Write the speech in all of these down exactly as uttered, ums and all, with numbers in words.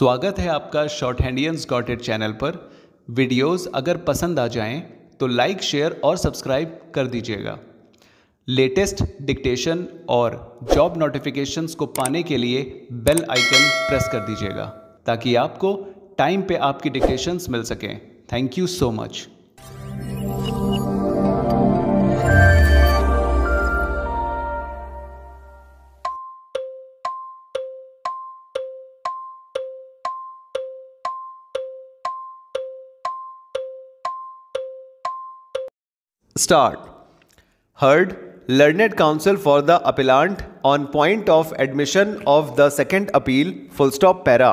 स्वागत है आपका short handians got it channel पर। वीडियोस अगर पसंद आ जाएं तो लाइक, शेयर और सब्सक्राइब कर दीजिएगा। लेटेस्ट डिक्टेशन और जॉब नोटिफिकेशंस को पाने के लिए बेल आइकन प्रेस कर दीजिएगा ताकि आपको टाइम पे आपकी डिक्टेशंस मिल सकें। Thank you so much. Start. Heard, learned counsel for the appellant on point of admission of the second appeal, full stop para.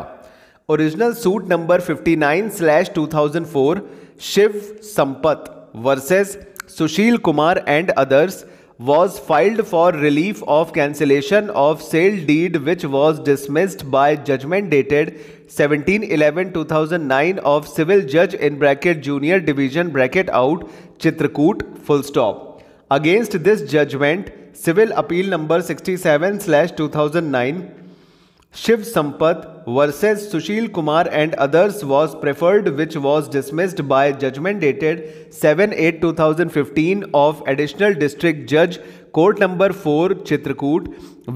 Original suit number fifty-nine slash two thousand four, Shiv Sampat versus Sushil Kumar and others was filed for relief of cancellation of sale deed which was dismissed by judgment dated seventeen eleven two thousand nine of civil judge in bracket junior division bracket out Chitrakoot full stop. Against this judgment civil appeal number sixty-seven slash two thousand nine Shiv Sampat versus Sushil Kumar and others was preferred which was dismissed by judgment dated seven eight two thousand fifteen of additional district judge court number four Chitrakoot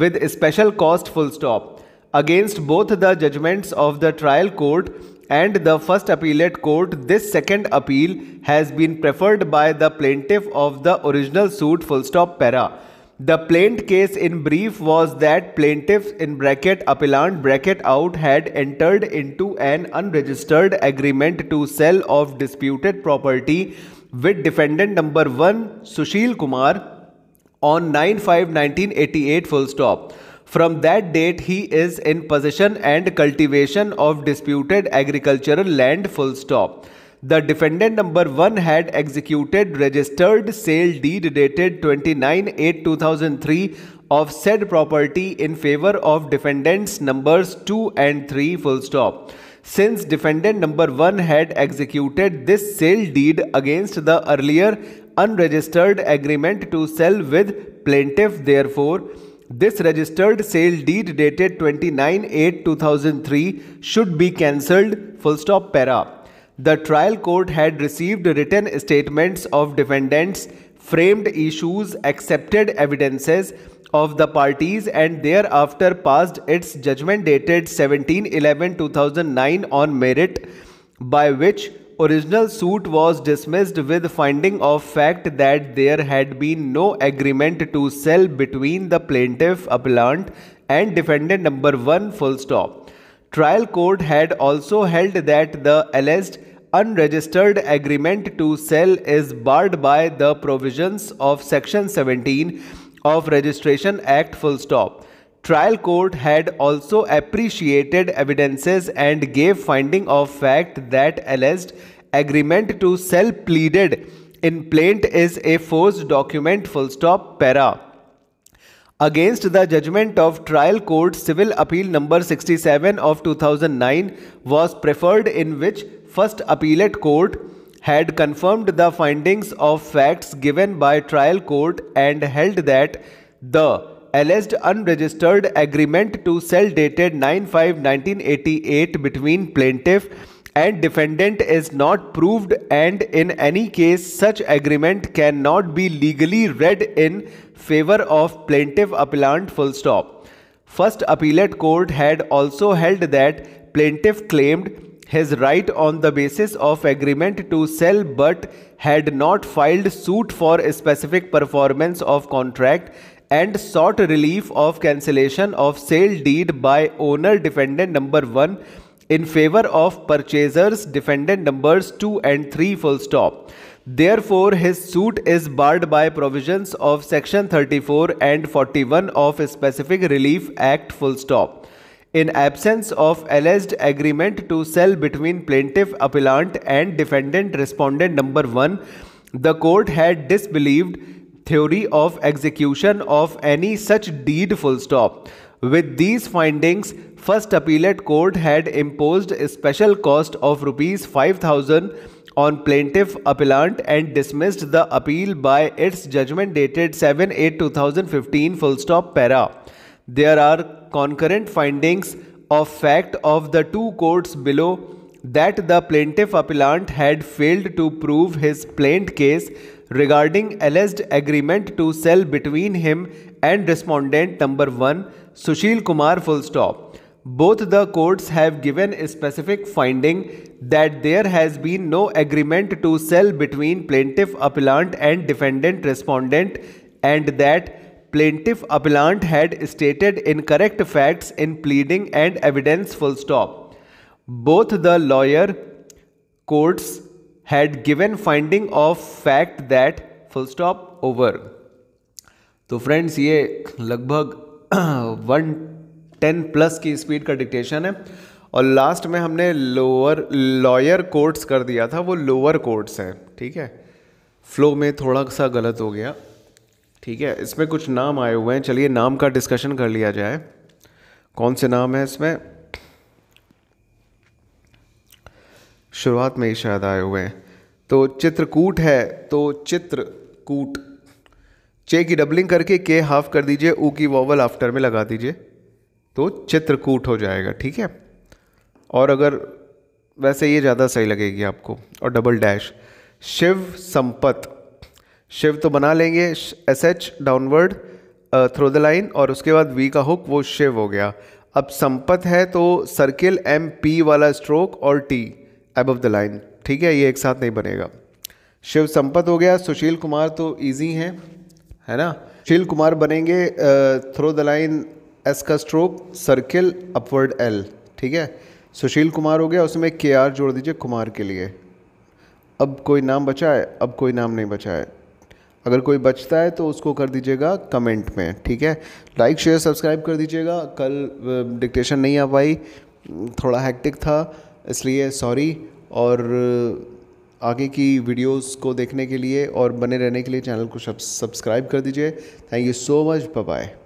with special cost full stop. Against both the judgments of the trial court and the first appellate court, this second appeal has been preferred by the plaintiff of the original suit full stop para. The plaint case in brief was that plaintiff in bracket appellant bracket out had entered into an unregistered agreement to sell of disputed property with defendant number one Sushil Kumar on nine five nineteen eighty-eight full stop. From that date he is in possession and cultivation of disputed agricultural land full stop. The defendant number one had executed registered sale deed dated twenty-nine eight two thousand three of said property in favor of defendants numbers two and three full stop. Since defendant number one had executed this sale deed against the earlier unregistered agreement to sell with plaintiff, therefore this registered sale deed dated twenty-nine eight two thousand three should be cancelled full stop para. The trial court had received written statements of defendants, framed issues, accepted evidences of the parties and thereafter passed its judgment dated seventeen eleven two thousand nine on merit, by which original suit was dismissed with finding of fact that there had been no agreement to sell between the plaintiff appellant and defendant number one full stop. Trial court had also held that the alleged unregistered agreement to sell is barred by the provisions of section seventeen of Registration Act full stop. Trial court had also appreciated evidences and gave finding of fact that alleged agreement to sell pleaded in plaint is a forged document full stop para. Against the judgment of trial court, civil appeal number sixty-seven of two thousand nine was preferred in which first appellate court had confirmed the findings of facts given by trial court and held that the alleged unregistered agreement to sell dated nine five nineteen eighty-eight between plaintiff and defendant is not proved and in any case such agreement cannot be legally read in favor of plaintiff appellant full stop. First appellate court had also held that plaintiff claimed his right on the basis of agreement to sell but had not filed suit for a specific performance of contract and sought relief of cancellation of sale deed by owner defendant number one in favor of purchasers defendant numbers two and three full stop. Therefore, his suit is barred by provisions of section thirty-four and forty-one of Specific Relief Act full stop. In absence of alleged agreement to sell between plaintiff appellant and defendant respondent number one, the court had disbelieved theory of execution of any such deed full stop. With these findings, first appellate court had imposed a special cost of rupees five thousand on plaintiff appellant and dismissed the appeal by its judgment dated seven eight two thousand fifteen full stop para. There are concurrent findings of fact of the two courts below that the plaintiff appellant had failed to prove his plaint case regarding alleged agreement to sell between him and respondent number one, Sushil Kumar full stop. Both the courts have given a specific finding that there has been no agreement to sell between plaintiff appellant and defendant respondent and that plaintiff appellant had stated incorrect facts in pleading and evidence full stop. Both the lawyer courts had given finding of fact that full stop over. तो friends ये लगभग one ten plus की speed का dictation है और last में हमने lower lawyer courts कर दिया था, वो लोअर कोर्ट्स हैं. ठीक है, फ्लो में थोड़ा सा गलत हो गया. ठीक है, इसमें कुछ नाम आए हुए हैं, चलिए नाम का डिस्कशन कर लिया जाए. कौन से नाम है इसमें? शुरुआत में ही शायद आए हुए हैं. तो चित्रकूट है, तो चित्रकूट चे की डबलिंग करके के हाफ कर दीजिए, ऊ की वॉवल आफ्टर में लगा दीजिए तो चित्रकूट हो जाएगा. ठीक है, और अगर वैसे ये ज़्यादा सही लगेगी आपको. और डबल डैश शिव संपत, शिव तो बना लेंगे S H downward through the line और उसके बाद वी का हुक, वो शिव हो गया. अब संपत है तो सर्किल एम पी वाला स्ट्रोक और टी अबव द लाइन. ठीक है, ये एक साथ नहीं बनेगा. शिव संपत हो गया. सुशील कुमार तो ईजी हैं, है ना. सुशील कुमार बनेंगे थ्रो द लाइन एस का स्ट्रोक सर्किल अपवर्ड एल. ठीक है, सुशील कुमार हो गया, उसमें के आर जोड़ दीजिए कुमार के लिए. अब कोई नाम बचा है? अब कोई नाम नहीं बचा है. अगर कोई बचता है तो उसको कर दीजिएगा कमेंट में. ठीक है, लाइक शेयर सब्सक्राइब कर दीजिएगा. कल डिक्टेशन नहीं आ पाई, थोड़ा हैक्टिक था, इसलिए सॉरी. और आगे की वीडियोस को देखने के लिए और बने रहने के लिए चैनल को सब्सक्राइब कर दीजिए. Thank you so much, bye bye.